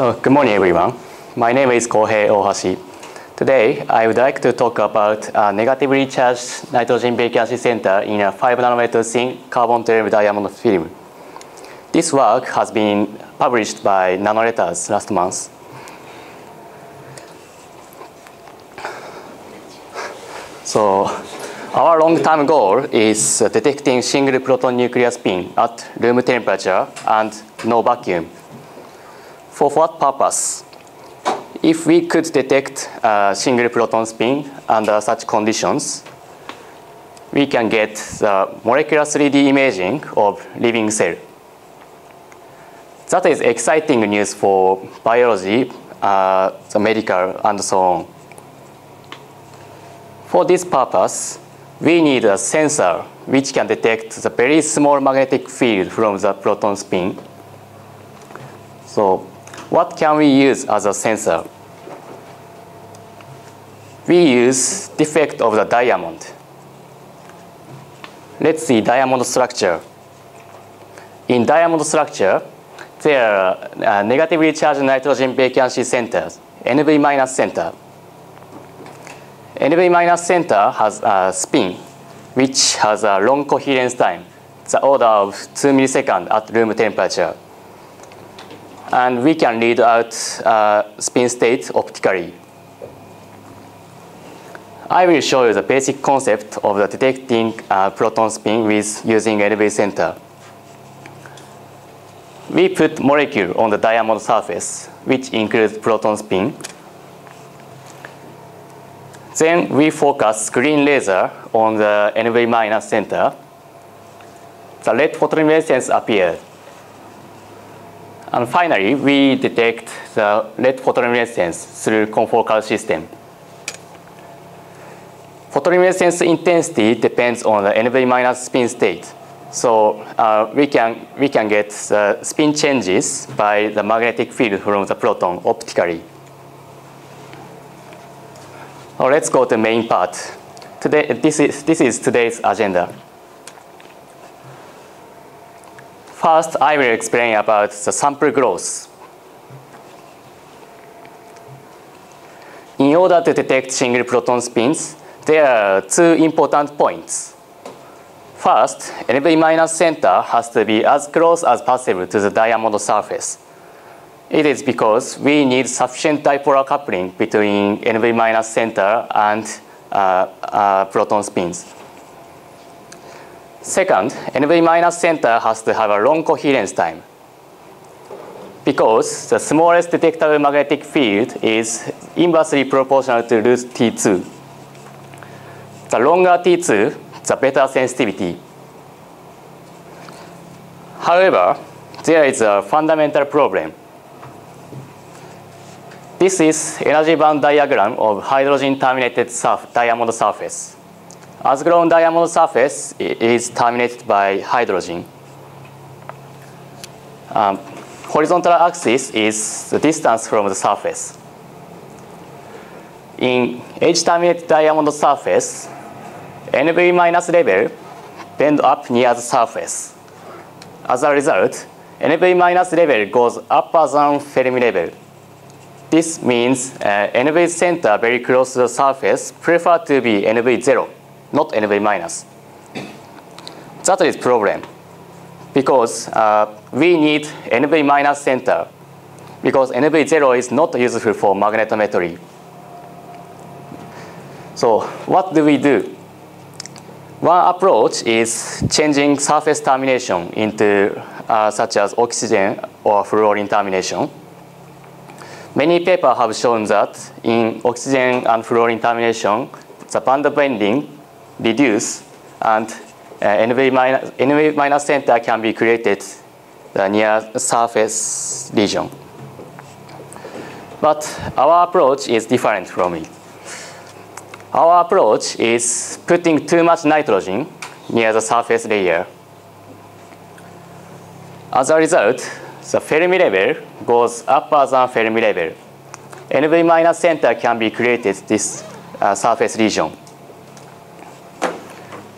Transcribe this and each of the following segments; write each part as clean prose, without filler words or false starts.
Good morning, everyone. My name is Kohei Ohashi. Today, I would like to talk about a negatively charged nitrogen vacancy center in a 5 nanometer thin carbon-12 diamond film. This work has been published by Nanoletters last month. So, our long-term goal is detecting single proton nuclear spin at room temperature and no vacuum. For what purpose? If we could detect single proton spin under such conditions, we can get the molecular 3D imaging of living cell. That is exciting news for biology, the medical, and so on. For this purpose, we need a sensor which can detect the very small magnetic field from the proton spin. So, what can we use as a sensor? We use defect of the diamond. Let's see diamond structure. In diamond structure, there are negatively charged nitrogen vacancy centers, NV- center. NV- center has a spin, which has a long coherence time, the order of 2 milliseconds at room temperature. And we can read out spin state optically. I will show you the basic concept of the detecting proton spin with using NV center. We put molecule on the diamond surface, which includes proton spin. Then we focus screen laser on the NV- center. The red photoluminescence appears. And finally, we detect the red photoluminescence through confocal system. Photoluminescence intensity depends on the NV- spin state. So we can get the spin changes by the magnetic field from the proton optically. Now let's go to the main part. Today, this is today's agenda. First, I will explain about the sample growth. In order to detect single proton spins, there are two important points. First, NV- center has to be as close as possible to the diamond surface. It is because we need sufficient dipolar coupling between NV- center and proton spins. Second, NV- center has to have a long coherence time because the smallest detectable magnetic field is inversely proportional to root T2. The longer T2, the better sensitivity. However, there is a fundamental problem. This is energy band diagram of hydrogen-terminated diamond surface. As grown diamond surface is terminated by hydrogen. Horizontal axis is the distance from the surface. In H-terminated diamond surface, NV- level bend up near the surface. As a result, NV- level goes upper than Fermi level. This means NV center very close to the surface prefer to be NV0. Not NV-. That is problem because we need NV- center because NV0 is not useful for magnetometry. So what do we do? One approach is changing surface termination into such as oxygen or fluorine termination. Many papers have shown that in oxygen and fluorine termination, the band bending reduce, and NV- center can be created near surface region. But our approach is different from it. Our approach is putting too much nitrogen near the surface layer. As a result, the Fermi level goes upper than Fermi level. NV- center can be created this surface region.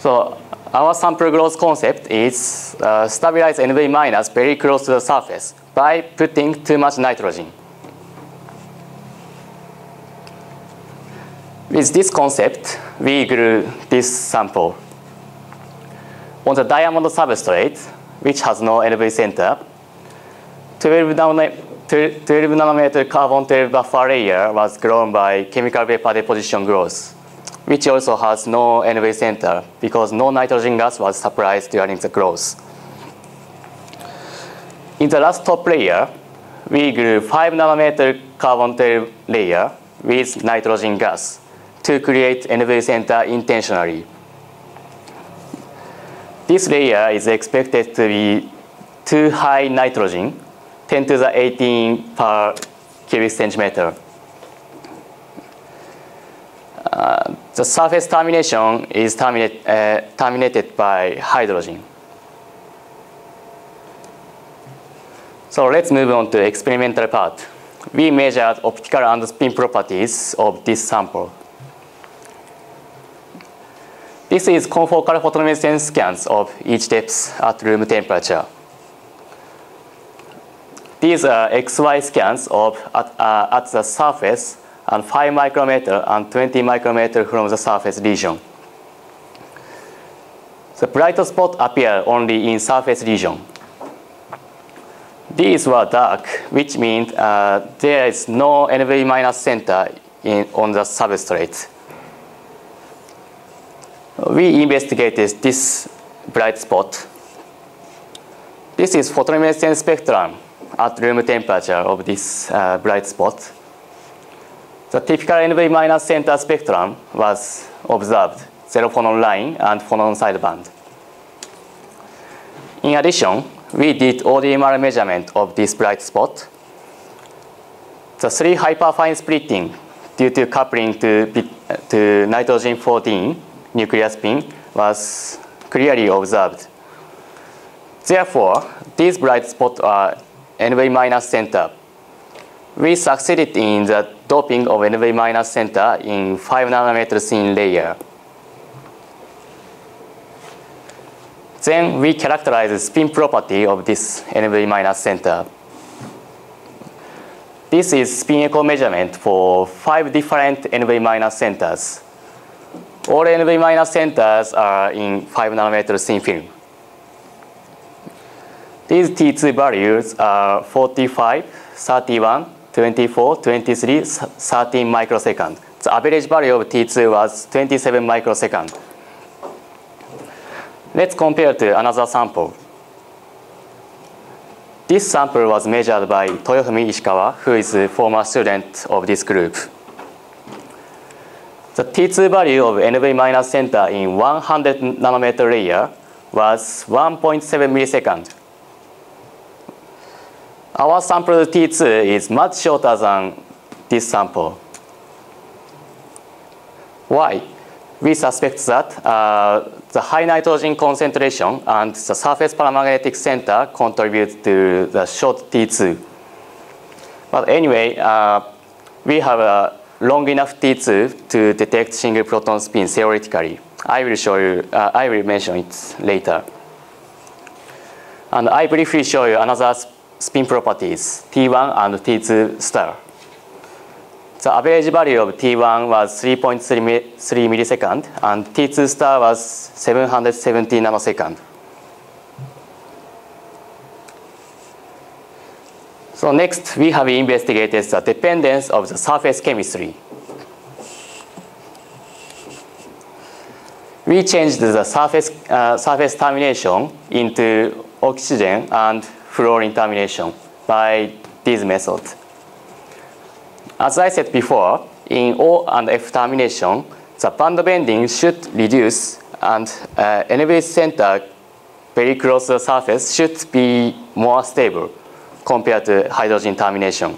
So our sample growth concept is stabilize NV- very close to the surface by putting too much nitrogen. With this concept, we grew this sample. On the diamond substrate, which has no NV center, 12 nanometer carbon-12 buffer layer was grown by chemical vapor deposition growth, which also has no NV center because no nitrogen gas was supplied during the growth. In the last top layer, we grew 5 nanometer carbon-12 layer with nitrogen gas to create NV center intentionally. This layer is expected to be too high nitrogen, 10 to the 18 per cubic centimeter. The surface termination is terminated by hydrogen. So let's move on to the experimental part. We measured optical and spin properties of this sample. This is confocal photoluminescence scans of each depth at room temperature. These are XY scans of at the surface and 5 micrometer and 20 micrometer from the surface region. The bright spot appear only in surface region. These were dark, which means there is no NV- center on the substrate. We investigated this bright spot. This is photoluminescence spectrum at room temperature of this bright spot. The typical NV- center spectrum was observed, zero phonon line and phonon sideband. In addition, we did ODMR measurement of this bright spot. The 3 hyperfine splitting due to coupling to nitrogen-14 nuclear spin was clearly observed. Therefore, these bright spots are NV- center. We succeeded in the doping of NV- center in 5 nanometer thin layer. Then we characterize the spin property of this NV- center. This is spin echo measurement for 5 different NV- centers. All NV- centers are in 5 nanometer thin film. These T2 values are 45, 31, 24, 23, 13 microseconds. The average value of T2 was 27 microseconds. Let's compare to another sample. This sample was measured by Toyofumi Ishikawa, who is a former student of this group. The T2 value of NV- center in 100 nanometer layer was 1.7 milliseconds. Our sample T2 is much shorter than this sample. Why? We suspect that the high nitrogen concentration and the surface paramagnetic center contribute to the short T2. But anyway, we have a long enough T2 to detect single proton spin theoretically. I will show you. I will mention it later. And I briefly show you another spin properties, T1 and T2 star. The average value of T1 was 3.3 milliseconds, and T2 star was 770 nanoseconds. So next, we have investigated the dependence of the surface chemistry. We changed the surface termination into oxygen and fluorine termination by this method. As I said before, in O and F termination, the band bending should reduce and NV center very close to the surface should be more stable compared to hydrogen termination.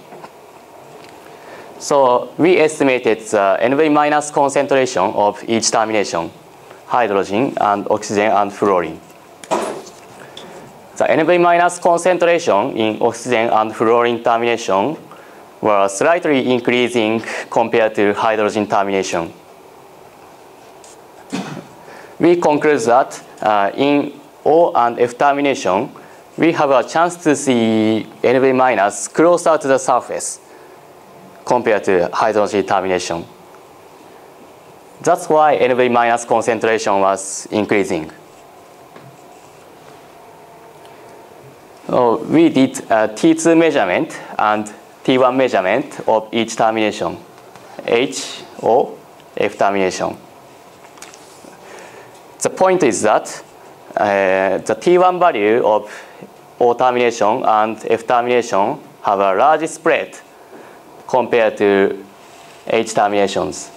So we estimated the NV- concentration of each termination, hydrogen and oxygen and fluorine. The NV- concentration in oxygen and fluorine termination were slightly increasing compared to hydrogen termination. We conclude that in O and F termination, we have a chance to see NV- closer to the surface compared to hydrogen termination. That's why NV- concentration was increasing. Oh, we did T2 measurement and T1 measurement of each termination, H or F termination. The point is that the T1 value of O termination and F termination have a large spread compared to H terminations.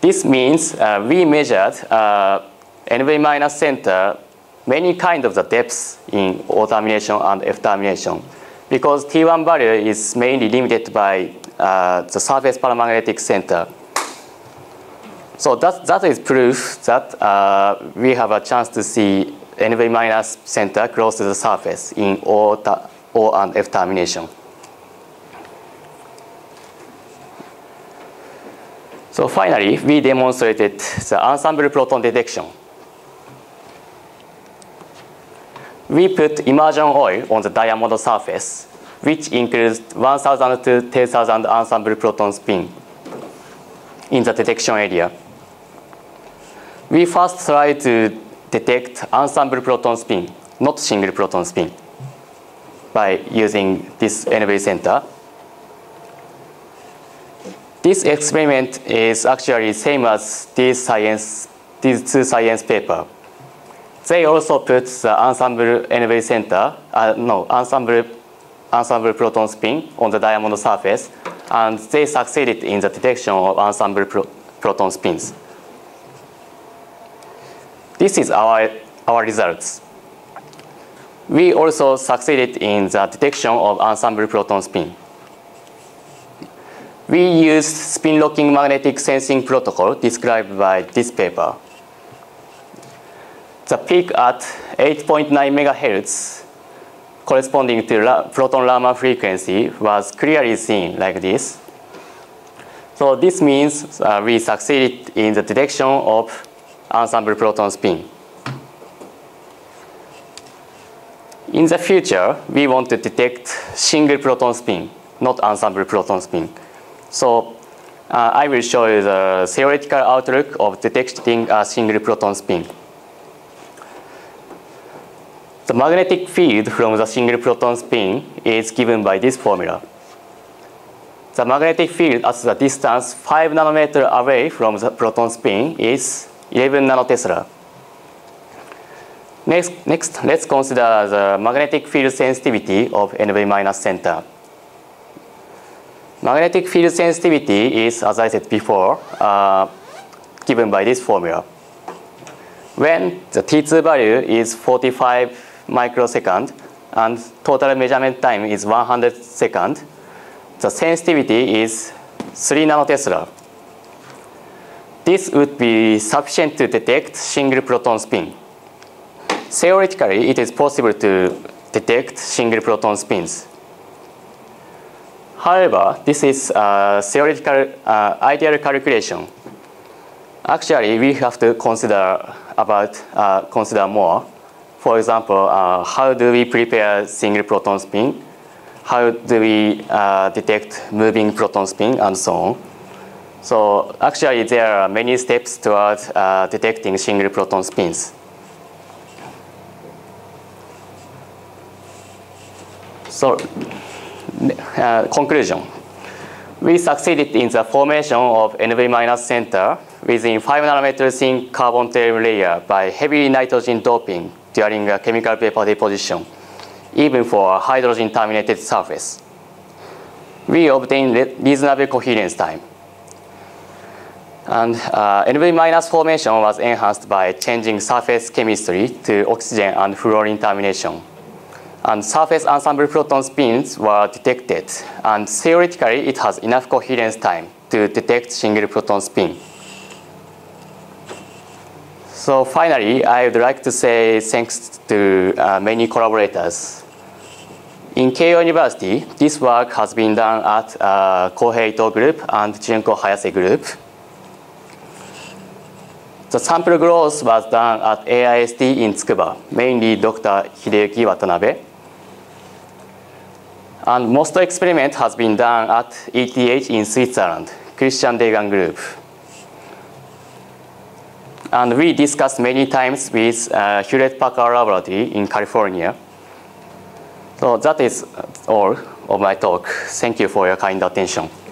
This means we measured NV- center many kinds of the depths in O termination and F termination, because T1 value is mainly limited by the surface paramagnetic center. So that is proof that we have a chance to see NV- center close to the surface in O and F termination. So finally, we demonstrated the ensemble proton detection. We put immersion oil on the diamond surface, which includes 1,000 to 10,000 ensemble proton spin in the detection area. We first try to detect ensemble proton spin, not single proton spin, by using this NV center. This experiment is actually same as these two science papers. They also put the ensemble NV center, ensemble proton spin on the diamond surface, and they succeeded in the detection of ensemble proton spins. This is our results. We also succeeded in the detection of ensemble proton spin. We used spin-locking magnetic sensing protocol described by this paper. The peak at 8.9 megahertz, corresponding to proton-Raman frequency, was clearly seen like this. So this means we succeeded in the detection of ensemble proton spin. In the future, we want to detect single proton spin, not ensemble proton spin. So I will show you the theoretical outlook of detecting a single proton spin. The magnetic field from the single proton spin is given by this formula. The magnetic field at the distance 5 nanometer away from the proton spin is 11 nanotesla. Next, let's consider the magnetic field sensitivity of NV- center. Magnetic field sensitivity is, as I said before, given by this formula. When the T2 value is 45 microseconds and total measurement time is 100 seconds, the sensitivity is 3 nanotesla. This would be sufficient to detect single proton spin. Theoretically, it is possible to detect single proton spins. However, this is a theoretical ideal calculation. Actually, we have to consider more. For example, how do we prepare single proton spin? How do we detect moving proton spin, and so on? So actually, there are many steps towards detecting single proton spins. So, conclusion. We succeeded in the formation of NV- center within 5 nanometer thin carbon tail layer by heavy nitrogen doping during a chemical vapor deposition, even for a hydrogen-terminated surface. We obtained reasonable coherence time. And NV- formation was enhanced by changing surface chemistry to oxygen and fluorine termination. And surface ensemble proton spins were detected, and theoretically it has enough coherence time to detect single proton spin. So finally, I would like to say thanks to many collaborators. In Keio University, this work has been done at Kohei Ito Group and Junko Hayase Group. The sample growth was done at AIST in Tsukuba, mainly Dr. Hideyuki Watanabe. And most experiment has been done at ETH in Switzerland, Christian Degen group. And we discussed many times with Hewlett-Packard Laboratory in California. So that is all of my talk. Thank you for your kind attention.